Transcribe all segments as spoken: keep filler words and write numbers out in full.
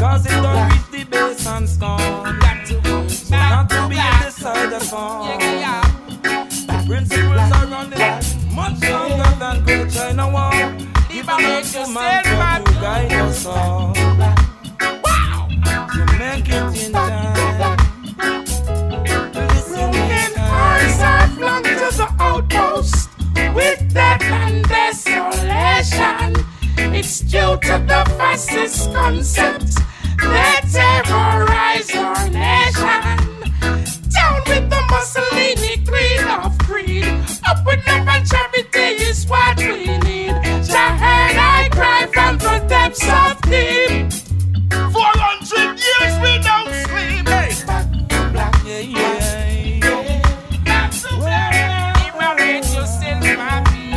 Cause it don't reach the base and score. Got to go back, not to be back. Decided upon. Yeah, yeah. Principles are running much longer than Great China Wall. Give a man to man to guide us all. Wow! To make it in time. Bringing eyes are flung to the outpost with death and desolation. It's due to the fascist concept that terrorizes our nation. Down with the Mussolini creed of greed. Up with love and charity is what we need. Shahid, I cry from the depths of deep. Four hundred years we don't sleep. Hey. Back to black, yeah, yeah, yeah. Back to black, evaluate yourself, my people.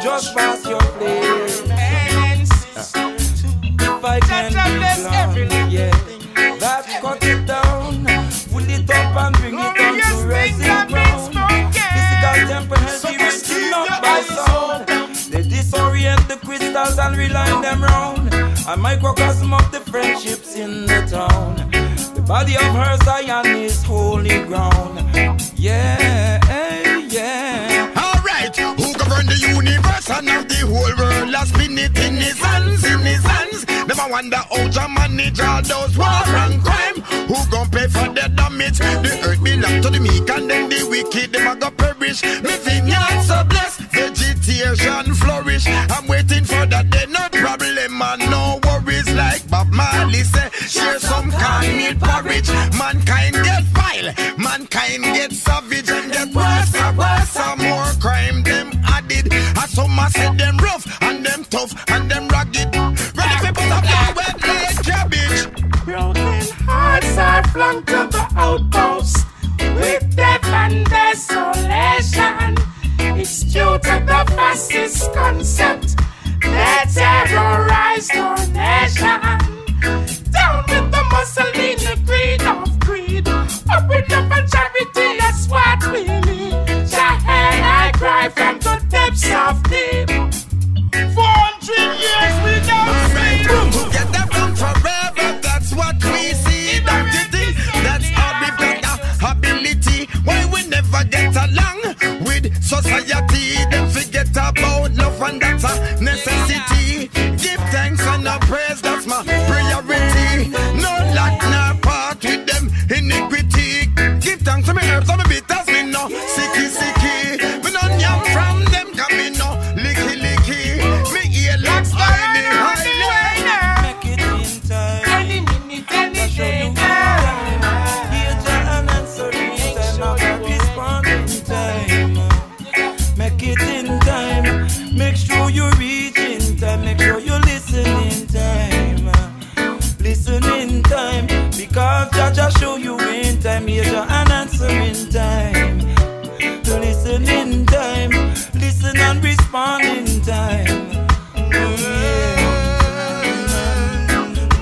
Just pass your place. If I can be blonde, yeah, that cut it down, pull it up and bring it down to resting ground. Physical temper healthy, we still not by sound. They disorient the crystals and realign them round. A microcosm of the friendships in the town. The body of her Zion is holy ground. Yeah, yeah. Alright, who govern the universe? Son of the whole world has been it in his hands, in his hands. Never wonder how to manage all those war and crime. Who gon' pay for the damage? The earth belongs to the meek and then the wicked, them a go perish. Me vineyard so blessed, vegetation flourish. I'm waiting for that day, no problem and no worries. Like Bob Marley say, share some cornmeal porridge. Mankind get vile, mankind get savage and get worse and worse and more crime them added. Some must say them rough and them tough and them ragged. Ready people to play with their cabbage. Broken hearts are flung to the outpost with death and desolation. It's due to the fascist concept that terrorized our nation. Down with the Mussolini greed of greed. Up with love and charity, that's what we need. Shahid, I cry from the depths of deep. four hundred years we don't see. Together from forever, that's what we see. Identity, that's our better ability. Why we never get along with society? Then forget about love and that's a necessity. Give thanks and a praise, that's my priority. No lack, no part with them iniquity. Give thanks to me herbs, I'm a bit as me no sicky sicky. Me no yam from them, got me no licky licky. Me ear locks on the highway. Make it in time. Any minute, any day now. Hear John and Serene, time out of this in time. Make it in time. Make sure you reach in time. Make sure you listen in time. Listen in time. Because Jah Jah show you in time. Hear John and answer in time. To listen in time. Listen and respond in time.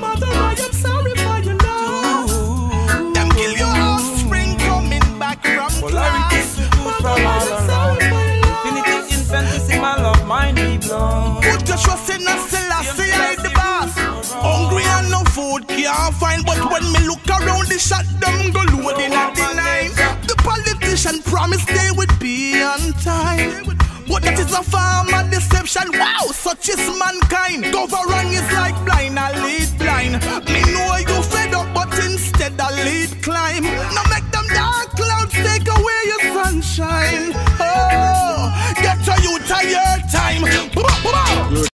Mother, I am sorry for your love. Them kill your offspring coming back from class. Mother, I am sorry for your love. Infinity in fantasy, my love, mine be blown. Put your trust in us, Selassie, I the boss. Hungry and no food, can't find. But when me look around, they shut them go loading at the line. Politician promised they would be on time, but that is a form of deception. Wow, such is mankind. Government